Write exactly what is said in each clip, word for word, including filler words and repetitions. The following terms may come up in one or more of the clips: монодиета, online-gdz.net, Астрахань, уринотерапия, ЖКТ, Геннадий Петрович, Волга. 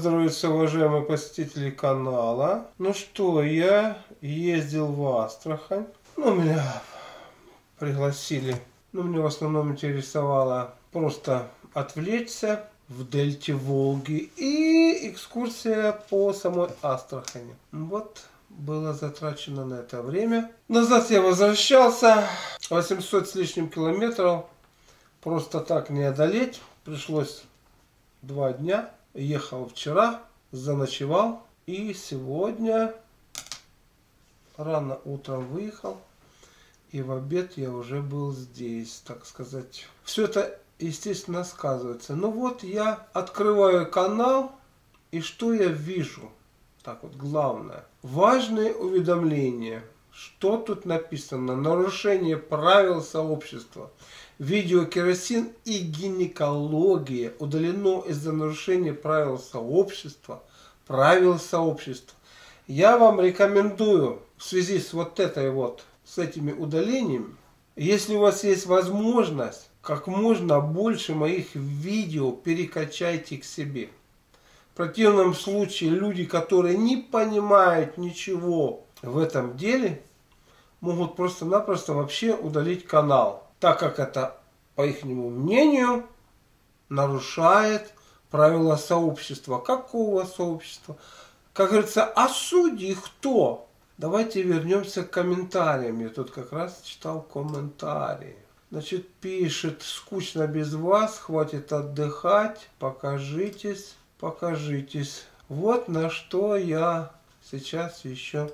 здравствуйте, уважаемые посетители канала. Ну что, я ездил в Астрахань. Ну, меня пригласили. Ну, мне в основном интересовало просто отвлечься в дельте Волги и экскурсия по самой Астрахани. Вот было затрачено на это время. Назад я возвращался. восемьсот с лишним километров. Просто так не одолеть. Пришлось два дня. Ехал вчера, заночевал. И сегодня рано утром выехал. И в обед я уже был здесь, так сказать. Все это, естественно, сказывается. Ну вот я открываю канал. И что я вижу? Так вот, главное. Важные уведомления. Что тут написано? Нарушение правил сообщества. Видео «Керосин и гинекология» удалено из-за нарушения правил сообщества. Правил сообщества. Я вам рекомендую в связи с вот этой вот, с этими удалениями, если у вас есть возможность, как можно больше моих видео перекачайте к себе. В противном случае люди, которые не понимают ничего в этом деле, могут просто-напросто вообще удалить канал, так как это, по их мнению, нарушает правила сообщества. Какого сообщества? Как говорится, а судьи кто? Давайте вернемся к комментариям. Я тут как раз читал комментарии. Значит, пишет: скучно без вас, хватит отдыхать, покажитесь, покажитесь. Вот на что я сейчас еще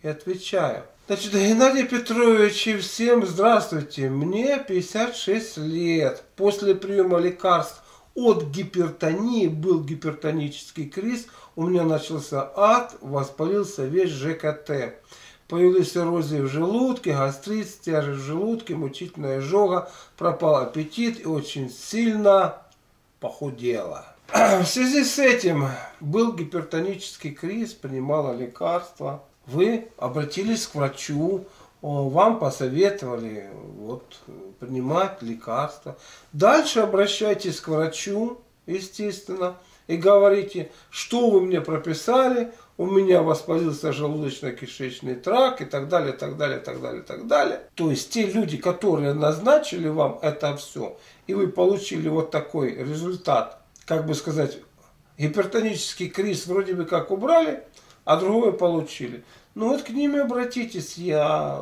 и отвечаю. Значит, Геннадий Петрович, всем здравствуйте. Мне пятьдесят шесть лет. После приема лекарств от гипертонии был гипертонический криз. У меня начался ад, воспалился весь ЖКТ. Появилась эрозия в желудке, гастрит, тяжесть в желудке, мучительная изжога, пропал аппетит и очень сильно похудела. В связи с этим был гипертонический криз, принимала лекарства. Вы обратились к врачу, вам посоветовали вот, принимать лекарства. Дальше обращайтесь к врачу, естественно, и говорите, что вы мне прописали, у меня воспалился желудочно-кишечный тракт и так далее, так далее, так далее, так далее. То есть те люди, которые назначили вам это все, и вы получили вот такой результат, как бы сказать, гипертонический криз вроде бы как убрали, а другое получили. Ну вот к ним обратитесь. Я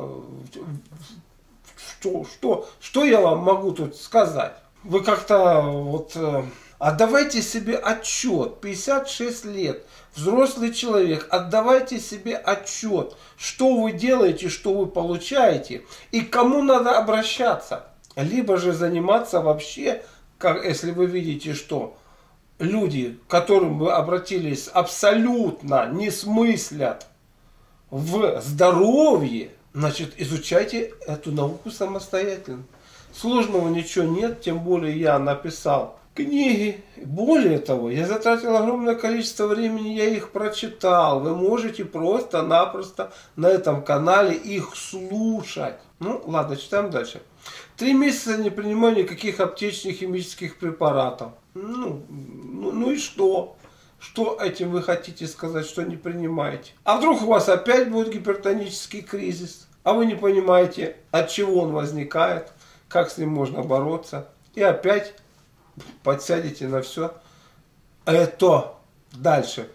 что, что, что я вам могу тут сказать? Вы как-то вот отдавайте себе отчет. пятьдесят шесть лет, взрослый человек, отдавайте себе отчет, что вы делаете, что вы получаете и к кому надо обращаться. Либо же заниматься вообще, как если вы видите, что люди, к которым вы обратились, абсолютно не смыслят в здоровье, значит, изучайте эту науку самостоятельно. Сложного ничего нет, тем более я написал книги. Более того, я затратил огромное количество времени, я их прочитал. Вы можете просто-напросто на этом канале их слушать. Ну, ладно, читаем дальше. Три месяца не принимаю никаких аптечных химических препаратов. Ну, ну, ну и что? Что этим вы хотите сказать, что не принимаете? А вдруг у вас опять будет гипертонический кризис, а вы не понимаете, от чего он возникает, как с ним можно бороться, и опять подсядете на все это. Дальше.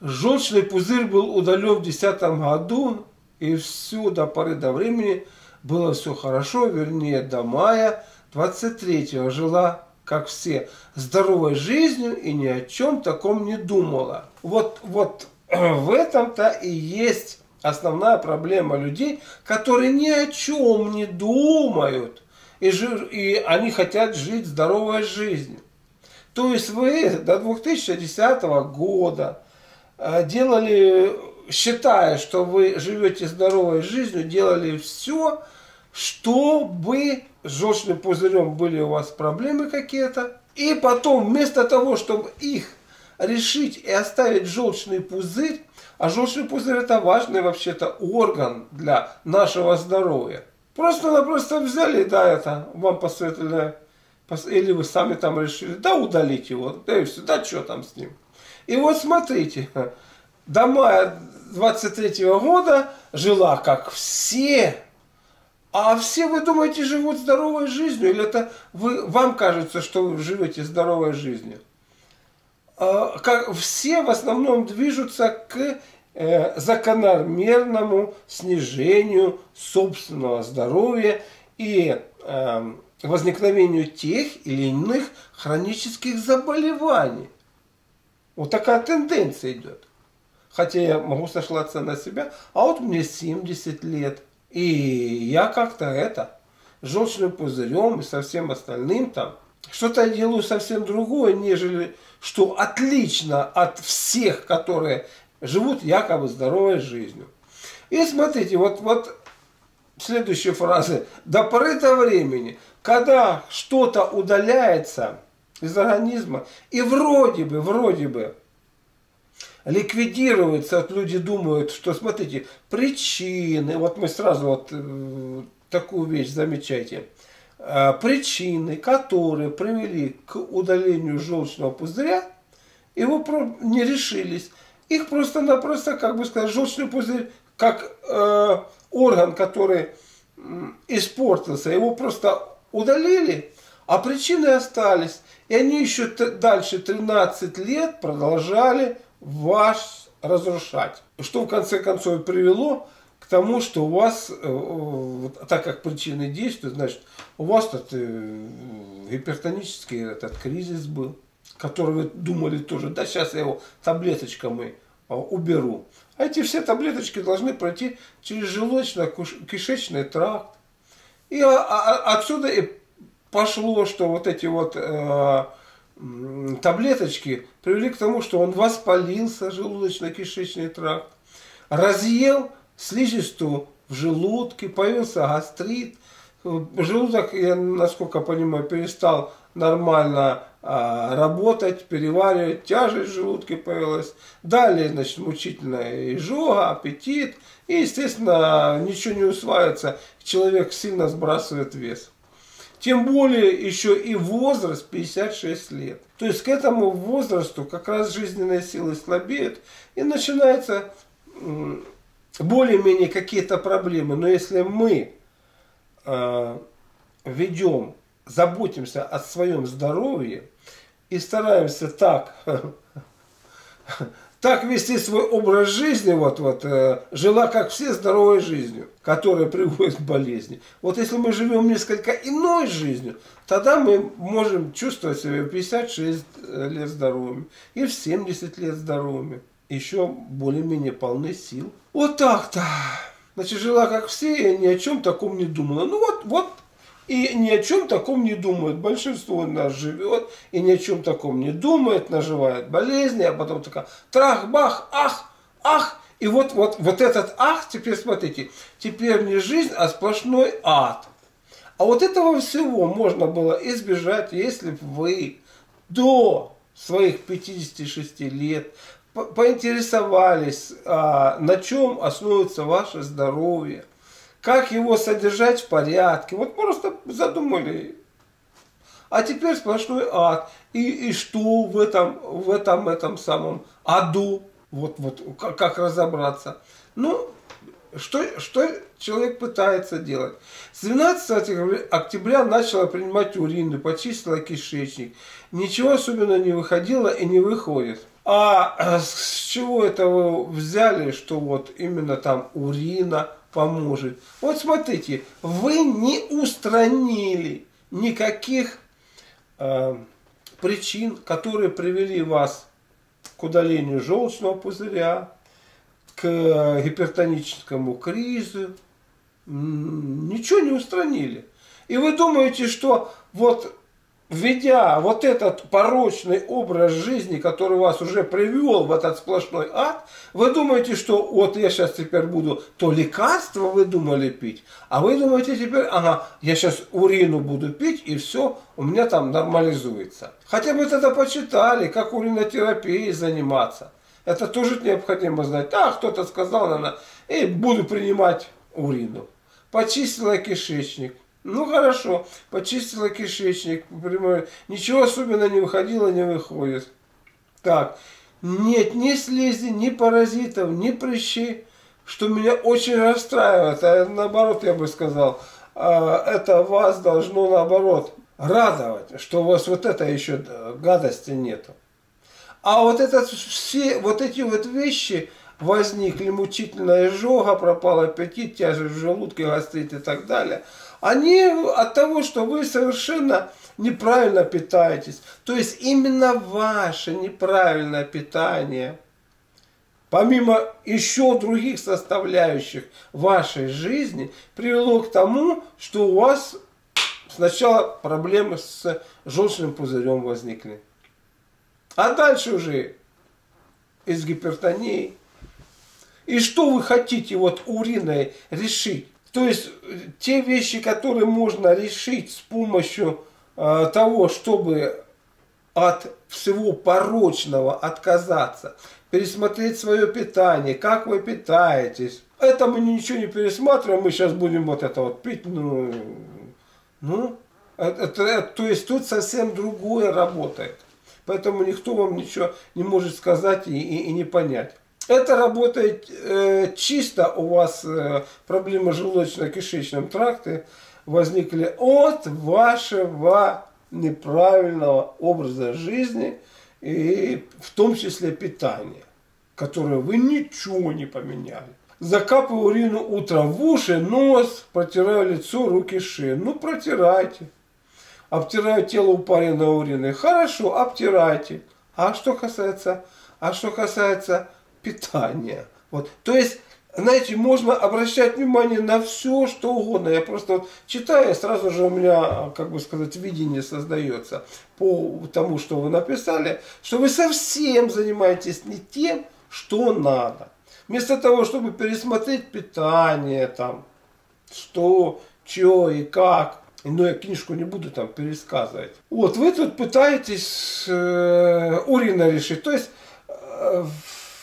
Желчный пузырь был удален в две тысячи десятом году, и все до поры до времени было все хорошо, вернее до мая двадцать третьего жила, как все, здоровой жизнью и ни о чем таком не думала. Вот, вот в этом-то и есть основная проблема людей, которые ни о чем не думают, и, жив, и они хотят жить здоровой жизнью. То есть вы до две тысячи десятого года делали, считая, что вы живете здоровой жизнью, делали все, чтобы с желчным пузырем были у вас проблемы какие-то. И потом, вместо того, чтобы их решить и оставить желчный пузырь, а желчный пузырь это важный вообще-то орган для нашего здоровья. Просто-напросто взяли, да, это вам посоветовали, или вы сами там решили, да, удалить его, да и все, да, что там с ним. И вот смотрите, до мая двадцать третьего года жила как все. А все, вы думаете, живут здоровой жизнью? Или это вы, вам кажется, что вы живете здоровой жизнью? А, как, все в основном движутся к э, закономерному снижению собственного здоровья и э, возникновению тех или иных хронических заболеваний. Вот такая тенденция идет. Хотя я могу сошлаться на себя, а вот мне семьдесят лет. И я как-то это, желчным пузырем и со всем остальным там, что-то делаю совсем другое, нежели что отлично от всех, которые живут якобы здоровой жизнью. И смотрите, вот, вот следующие фразы. До поры до времени, когда что-то удаляется из организма, и вроде бы, вроде бы, ликвидируется, вот люди думают, что, смотрите, причины, вот мы сразу вот э, такую вещь замечаете, э, причины, которые привели к удалению желчного пузыря, его не решились. Их просто-напросто, как бы сказать, желчный пузырь, как э, орган, который э, испортился, его просто удалили, а причины остались. И они еще дальше тринадцать лет продолжали вас разрушать. Что в конце концов привело к тому, что у вас, так как причины действуют, значит, у вас этот гипертонический этот кризис был, который вы думали тоже, да, сейчас я его таблеточками уберу. А эти все таблеточки должны пройти через желудочно-кишечный тракт. И отсюда и пошло, что вот эти вот таблеточки привели к тому, что он воспалился, желудочно-кишечный тракт, разъел слизистую в желудке, появился гастрит, желудок, я насколько понимаю, перестал нормально а, работать, переваривать, тяжесть в желудке появилась, далее, значит, мучительная изжога, аппетит, и, естественно, ничего не усваивается, человек сильно сбрасывает вес. Тем более еще и возраст пятьдесят шесть лет. То есть к этому возрасту как раз жизненные силы слабеют и начинаются более-менее какие-то проблемы. Но если мы э, ведем, заботимся о своем здоровье и стараемся так, так вести свой образ жизни, вот, вот, э, жила как все здоровой жизнью, которая приводит к болезни. Вот если мы живем несколько иной жизнью, тогда мы можем чувствовать себя в пятьдесят шесть лет здоровыми и в семьдесят лет здоровыми. Еще более-менее полны сил. Вот так-то. Значит, жила как все и ни о чем таком не думала. Ну вот, вот. И ни о чем таком не думают. Большинство нас живет и ни о чем таком не думает, наживает болезни, а потом такая трах-бах, ах, ах. И вот, вот, вот этот ах, теперь смотрите, теперь не жизнь, а сплошной ад. А вот этого всего можно было избежать, если бы вы до своих пятидесяти шести лет по поинтересовались, а, на чем основывается ваше здоровье. Как его содержать в порядке? Вот просто задумали. А теперь сплошной ад. И, и что в этом, в этом, этом самом аду? Вот, вот как, как разобраться? Ну, что, что человек пытается делать? С двенадцатого октября начала принимать урины, почистила кишечник. Ничего особенно не выходило и не выходит. А с чего это вы взяли, что вот именно там урина поможет? Вот смотрите, вы не устранили никаких э, причин, которые привели вас к удалению желчного пузыря, к гипертоническому кризу. Ничего не устранили. И вы думаете, что вот введя вот этот порочный образ жизни, который вас уже привел в этот сплошной ад, вы думаете, что вот я сейчас теперь буду то лекарство, вы думали, пить, а вы думаете теперь, ага, я сейчас урину буду пить, и все, у меня там нормализуется. Хотя бы тогда почитали, как уринотерапией заниматься. Это тоже необходимо знать. А, кто-то сказал, наверное, и буду принимать урину. Почистила кишечник. Ну хорошо, почистила кишечник, ничего особенно не выходило, не выходит. Так, нет ни слизи, ни паразитов, ни прыщи, что меня очень расстраивает. А наоборот, я бы сказал, это вас должно, наоборот, радовать, что у вас вот это еще гадости нету. А вот, это, все, вот эти вот вещи возникли, мучительная изжога, пропал аппетит, тяжесть в желудке, гастрит и так далее. Они от того, что вы совершенно неправильно питаетесь. То есть именно ваше неправильное питание, помимо еще других составляющих вашей жизни, привело к тому, что у вас сначала проблемы с желчным пузырем возникли. А дальше уже из гипертонии. И что вы хотите вот уриной решить? То есть те вещи, которые можно решить с помощью э, того, чтобы от всего порочного отказаться, пересмотреть свое питание, как вы питаетесь. Это мы ничего не пересматриваем, мы сейчас будем вот это вот пить. Ну, ну это, это, то есть тут совсем другое работает. Поэтому никто вам ничего не может сказать и, и, и не понять. Это работает э, чисто у вас э, проблемы с желудочно-кишечным трактом возникли от вашего неправильного образа жизни и в том числе питания, которое вы ничего не поменяли. Закапываю урину утром в уши, нос, протираю лицо, руки, шею. Ну протирайте. Обтираю тело упаренной уриной. Хорошо, обтирайте. А что касается, а что касается питание. Вот. То есть, знаете, можно обращать внимание на все, что угодно. Я просто вот читаю, сразу же у меня, как бы сказать, видение создается по тому, что вы написали, что вы совсем занимаетесь не тем, что надо. Вместо того, чтобы пересмотреть питание, там, что, чё и как. Но я книжку не буду там пересказывать. Вот, вы тут пытаетесь э, урина решить. То есть, э,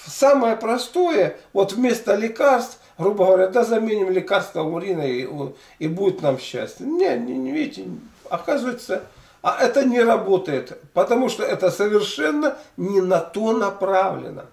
самое простое, вот вместо лекарств, грубо говоря, да заменим лекарство уриной и, и будет нам счастье. Не, не, не видите, оказывается, а это не работает, потому что это совершенно не на то направлено.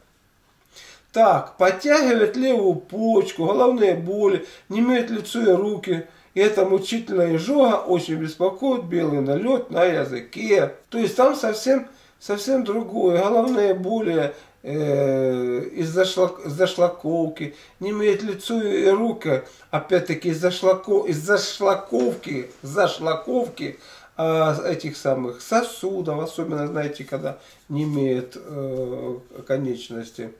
Так, подтягивает левую почку, головные боли, немеют лицо и руки. И это мучительная изжога, очень беспокоит, белый налет на языке. То есть там совсем, совсем другое, головные боли. Из-за шлак, из-за шлаковки, не имеет лицо и рука, опять-таки из-за шлако, из-за шлаковки, из-за шлаковки э, этих самых сосудов, особенно, знаете, когда не имеет э, конечности.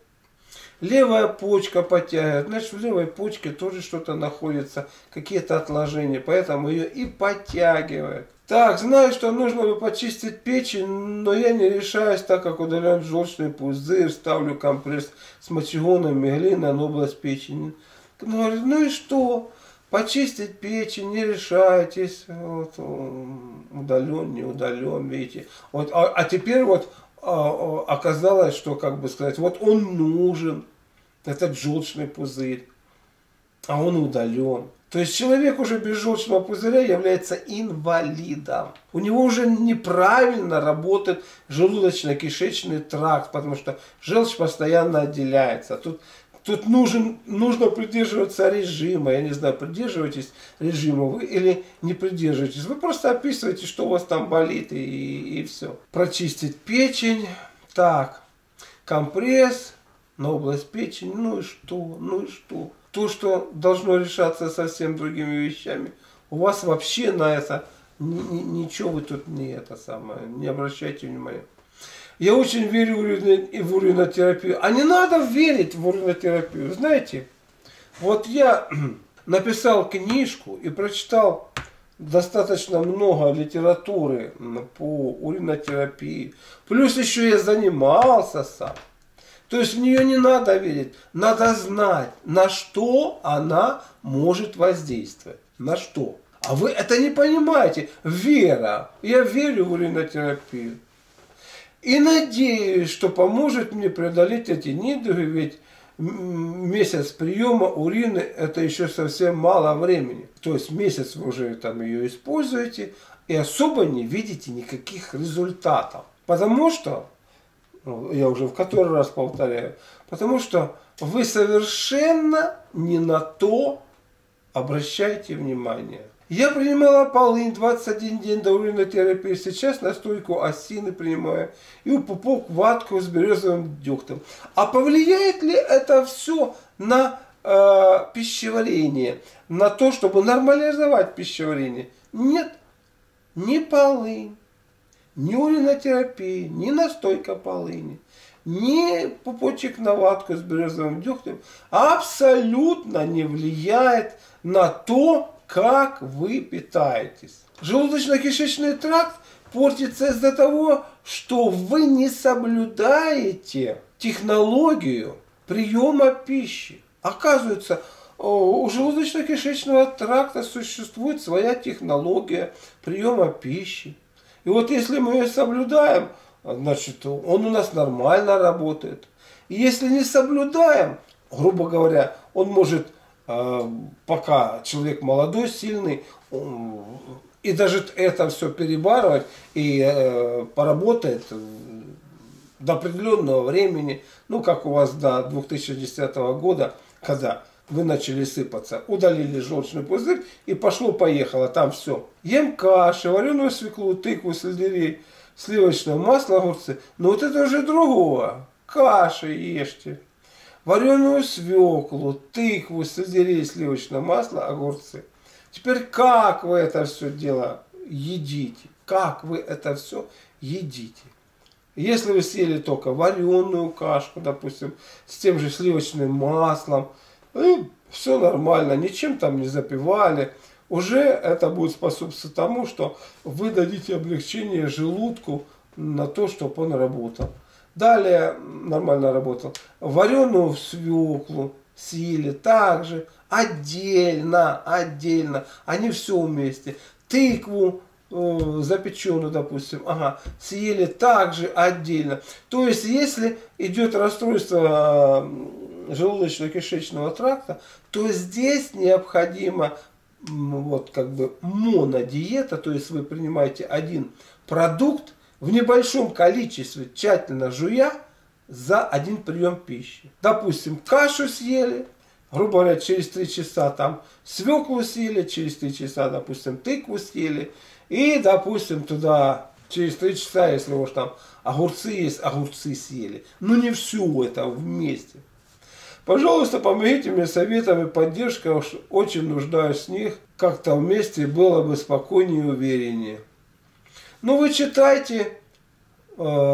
Левая почка подтягивает, значит, в левой почке тоже что-то находится, какие-то отложения, поэтому ее и подтягивает. Так, знаю, что нужно бы почистить печень, но я не решаюсь, так как удаляют желчный пузырь, ставлю компресс с мочегоном и глиной на область печени. Ну, говорит, ну и что? Почистить печень, не решайтесь. Вот, удален, не удален, видите. Вот, а, а теперь вот а, оказалось, что, как бы сказать, вот он нужен, этот желчный пузырь, а он удален. То есть человек уже без желчного пузыря является инвалидом. У него уже неправильно работает желудочно-кишечный тракт, потому что желчь постоянно отделяется. Тут, тут нужен, нужно придерживаться режима. Я не знаю, придерживаетесь режима вы или не придерживаетесь. Вы просто описываете, что у вас там болит и, и все. Прочистить печень. Так, компресс на область печени. Ну и что? Ну и что? То, что должно решаться совсем другими вещами, у вас вообще на это ничего вы тут не это самое, не обращайте внимания. Я очень верю в уринотерапию. А не надо верить в уринотерапию. Знаете, вот я написал книжку и прочитал достаточно много литературы по уринотерапии. Плюс еще я занимался сам. То есть в нее не надо верить, надо знать, на что она может воздействовать. На что? А вы это не понимаете. Вера. Я верю в уринотерапию. И надеюсь, что поможет мне преодолеть эти недуги, ведь месяц приема урины это еще совсем мало времени. То есть месяц вы уже там ее используете и особо не видите никаких результатов. Потому что я уже в который раз повторяю, потому что вы совершенно не на то обращаете внимание. Я принимала полынь двадцать один день до уринотерапии, сейчас настойку осины принимаю и упупок ватку с березовым дегтем. А повлияет ли это все на э, пищеварение, на то, чтобы нормализовать пищеварение? Нет, ни полынь, ни уринотерапия, ни настойка полыни, ни пупочек на ватку с березовым дегтем абсолютно не влияет на то, как вы питаетесь. Желудочно-кишечный тракт портится из-за того, что вы не соблюдаете технологию приема пищи. Оказывается, у желудочно-кишечного тракта существует своя технология приема пищи. И вот если мы ее соблюдаем, значит, он у нас нормально работает. И если не соблюдаем, грубо говоря, он может... пока человек молодой, сильный, и даже это все перебарывать, и поработает до определенного времени, ну как у вас до две тысячи десятого года, когда вы начали сыпаться, удалили желчный пузырь, и пошло-поехало, там все. Ем каши, вареную свеклу, тыкву, сельдерей, сливочное масло, огурцы, но вот это уже другого, каши ешьте. Вареную свеклу, тыкву, сельдерей, сливочное масло, огурцы. Теперь как вы это все дело едите? Как вы это все едите? Если вы съели только вареную кашку, допустим, с тем же сливочным маслом, все нормально, ничем там не запивали, уже это будет способствовать тому, что вы дадите облегчение желудку на то, чтобы он работал. Далее нормально работал. Вареную свеклу съели также отдельно, отдельно. Они все вместе. Тыкву э, запеченную, допустим, ага, съели также отдельно. То есть, если идет расстройство э, желудочно-кишечного тракта, то здесь необходимо вот как бы монодиета. То есть вы принимаете один продукт в небольшом количестве, тщательно жуя, за один прием пищи. Допустим, кашу съели, грубо говоря, через три часа там свеклу съели, через три часа, допустим, тыкву съели. И, допустим, туда через три часа, если уж там огурцы есть, огурцы съели. Но не все это вместе. Пожалуйста, помогите мне советами, поддержкой, очень нуждаюсь в них. Как-то вместе было бы спокойнее и увереннее. Ну, вы читайте э,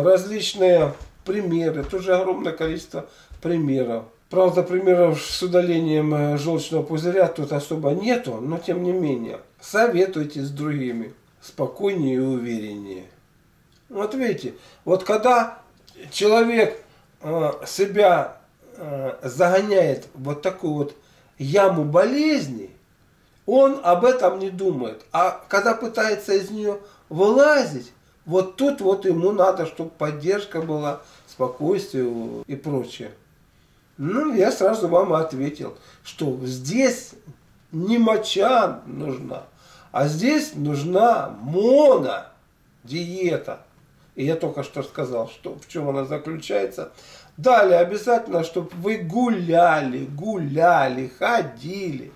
различные примеры, тоже огромное количество примеров. Правда, примеров с удалением желчного пузыря тут особо нету, но тем не менее. Советуйтесь с другими, спокойнее и увереннее. Вот видите, вот когда человек э, себя э, загоняет в вот такую вот яму болезни, он об этом не думает. А когда пытается из нее вылазить, вот тут вот ему надо, чтобы поддержка была, спокойствие и прочее. Ну, я сразу вам ответил, что здесь не моча нужна, а здесь нужна монодиета. И я только что сказал, что, в чем она заключается. Далее обязательно, чтобы вы гуляли, гуляли, ходили.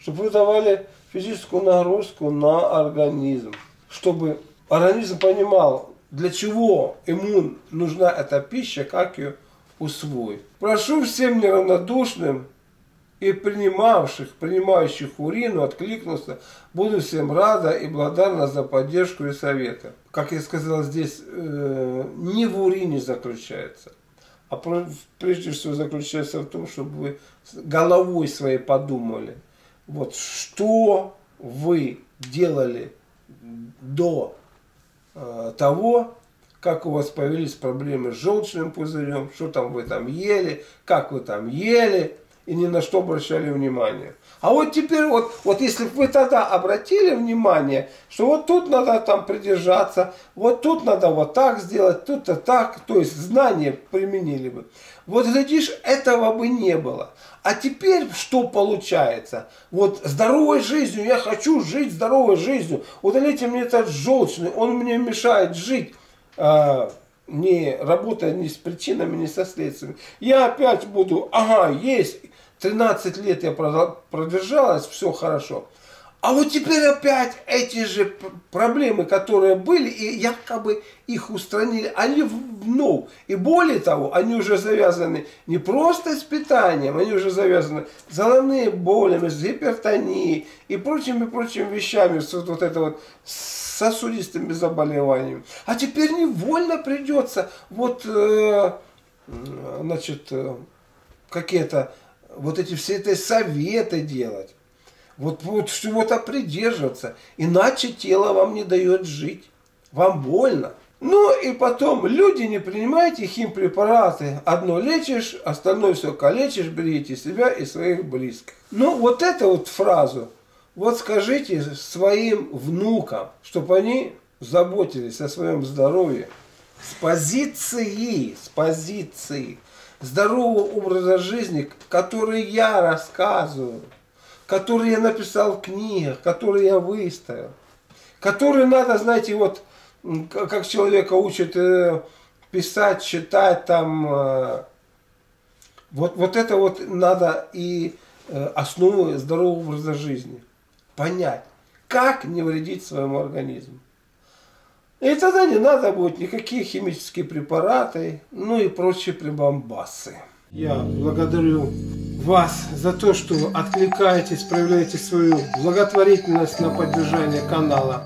Чтобы вы давали физическую нагрузку на организм. Чтобы организм понимал, для чего ему нужна эта пища, как ее усвоить. Прошу всем неравнодушным и принимавших, принимающих урину откликнуться. Буду всем рада и благодарна за поддержку и советы. Как я сказал, здесь э, не в урине заключается. А прежде всего заключается в том, чтобы вы головой своей подумали. Вот что вы делали до э, того, как у вас появились проблемы с желчным пузырем, что там вы там ели, как вы там ели, и ни на что обращали внимание. А вот теперь, вот, вот если бы вы тогда обратили внимание, что вот тут надо там придержаться, вот тут надо вот так сделать, тут-то так, то есть знания применили бы. Вот, глядишь, этого бы не было. А теперь что получается? Вот здоровой жизнью, я хочу жить здоровой жизнью, удалите мне этот желчный, он мне мешает жить. не работая ни с причинами, ни со следствием. Я опять буду, ага, есть, тринадцать лет я продержалась, все хорошо. А вот теперь опять эти же проблемы, которые были, и якобы их устранили, они вновь. И более того, они уже завязаны не просто с питанием, они уже завязаны с головными болями, с гипертонией и прочими-прочими вещами, с вот, вот это вот сосудистыми заболеваниями. А теперь невольно придется вот, э, значит, какие-то вот эти все эти советы делать. Вот, вот всего-то придерживаться, иначе тело вам не дает жить, вам больно. Ну и потом, люди, не принимайте химпрепараты, одно лечишь, остальное все калечишь, берите себя и своих близких. Ну вот эту вот фразу, вот скажите своим внукам, чтобы они заботились о своем здоровье с позиции, с позиции здорового образа жизни, который я рассказываю. Которые я написал в книгах, которые я выставил, которые надо, знаете, вот как человека учат писать, читать, там, вот, вот это вот надо и основу здорового образа жизни понять, как не вредить своему организму. И тогда не надо будет никакие химические препараты, ну и прочие прибамбасы. Я благодарю вас за то, что откликаетесь, проявляете свою благотворительность на поддержание канала.